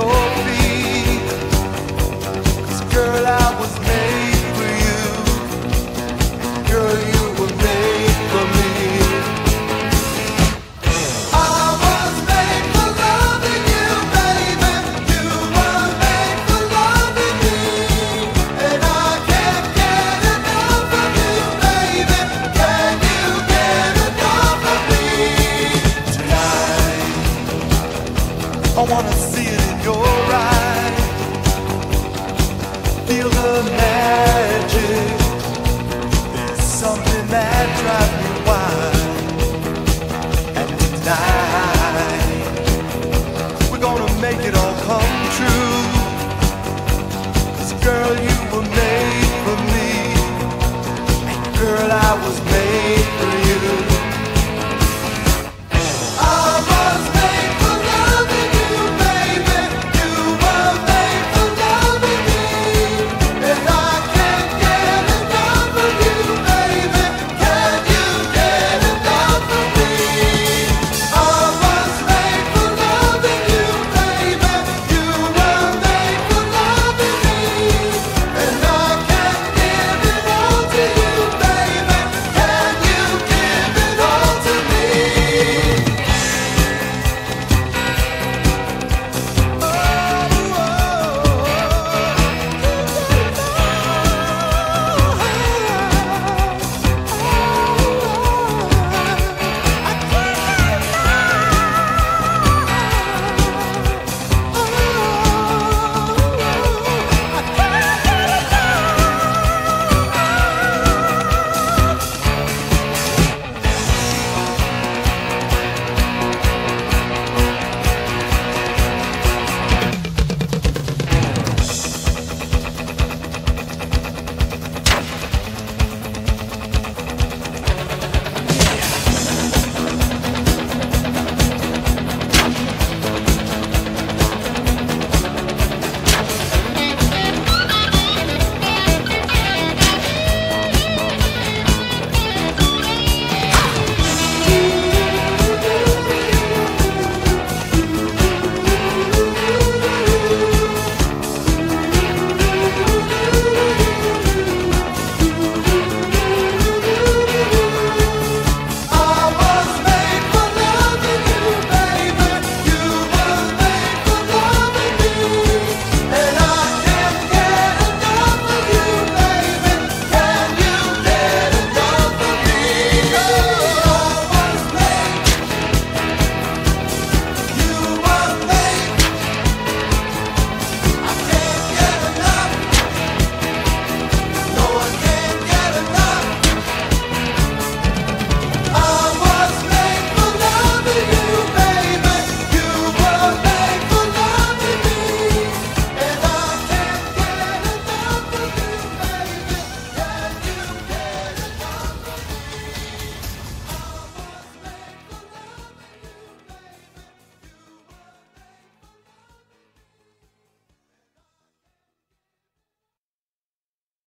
your feet. 'Cause girl, I was made for you. Girl, you were made for me. I was made for loving you, baby. You were made for loving me. And I can't get enough of you, baby. Can you get enough of me? Tonight I wanna see it in your eyes. Feel the magic.